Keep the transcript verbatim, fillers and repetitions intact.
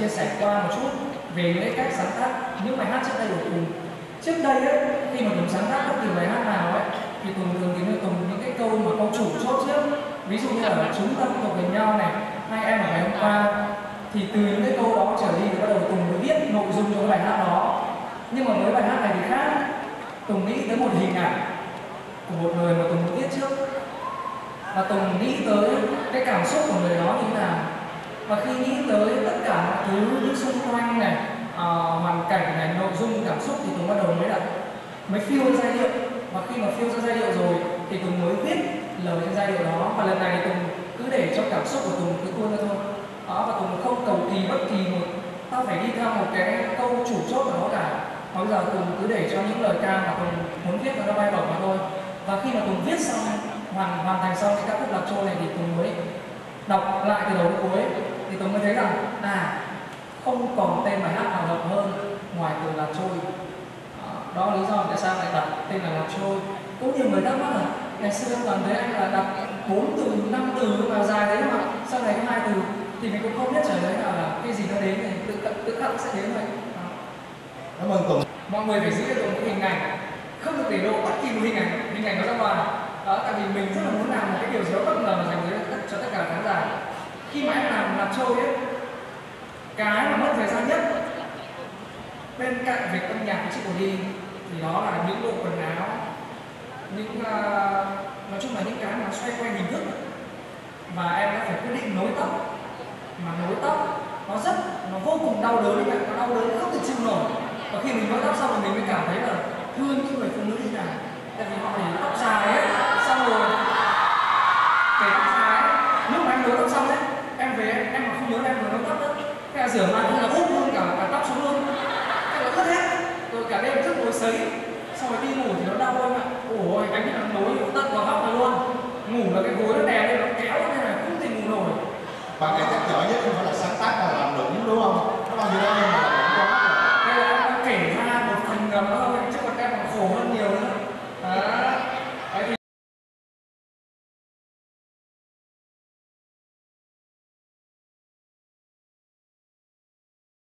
chia sẻ qua một chút về những cách sáng tác những bài hát trước đây của Tùng. Trước đây ấy, khi mà Tùng sáng tác bất kỳ bài hát nào ấy, thì Tùng thường tìm được Tùng những cái câu mà câu chủ chốt trước, ví dụ như là chúng ta tụ với nhau này, hai em ở ngày hôm qua, thì từ những cái câu đó trở đi thì bắt đầu Tùng mới viết nội dung cho bài hát đó. Nhưng mà với bài hát này thì khác, Tùng nghĩ tới một hình ảnh của một người mà Tùng viết trước, và Tùng nghĩ tới cái cảm xúc của người đó như thế nào. Và khi nghĩ tới tất cả mọi thứ những xung quanh này, à, hoàn cảnh này, nội dung, cảm xúc thì Tùng bắt đầu mới đặt, mới phiêu ra giai điệu. Và khi mà phiêu ra giai điệu rồi thì Tùng mới viết lời trên giai điệu đó. Và lần này Tùng cứ để cho cảm xúc của Tùng cứ tuôn ra thôi. Đó, và Tùng không cầu kỳ bất kỳ một, tao phải đi theo một cái câu chủ chốt của nó cả. Và bây giờ Tùng cứ để cho những lời ca mà Tùng muốn viết nó bay bổng vào thôi. Và khi mà Tùng viết xong, hoàn hoàn thành xong cái ca khúc Lạc Trôi này thì Tùng mới đọc lại từ đầu đến cuối, thì Tùng mới thấy rằng à, không còn tên bài hát nào hợp hơn ngoài từ Lạc Trôi. Đó là lý do tại sao lại đặt tên là Lạc Trôi. Cũng nhiều người thắc mắc là ngày xưa toàn thấy anh là đặt bốn từ, năm từ mà dài thế mà sau này có hai từ, thì mình cũng không biết trả lời nào là cái gì nó đến thì tự cận tự khắc sẽ đến vậy. Cảm ơn Tùng. Mọi người phải giữ cho Tùng một hình ảnh, không được để lộ bất kỳ một hình ảnh hình ảnh nó ra ngoài. Đó, tại vì mình rất là muốn làm một cái điều gì đó bất ngờ dành cho tất cả khán giả. Khi mà em làm Lạc Trôi ấy, cái mà mất thời gian nhất bên cạnh việc âm nhạc của chị Bồ Đi thì đó là những bộ quần áo, những uh, nói chung là những cái mà xoay quanh hình thức, mà em đã phải quyết định nối tóc. Mà nối tóc nó rất, nó vô cùng đau đớn, nó đau đớn không thể chịu nổi. Và khi mình nối tóc xong rồi mình mới cảm thấy là thương những người phụ nữ như này, tại vì họ để tóc dài ấy, xong rồi để tóc dài ấy. Lúc mà em nối tóc xong ấy, em về em mà không nhớ em vừa nối tóc nữa, thế là rửa mặt cũng là úp luôn cả, cả tóc xuống luôn, thế là ướt hết, rồi cả đêm rất gối sấy, xong rồi đi ngủ thì nó đau hơn ạ. Ôi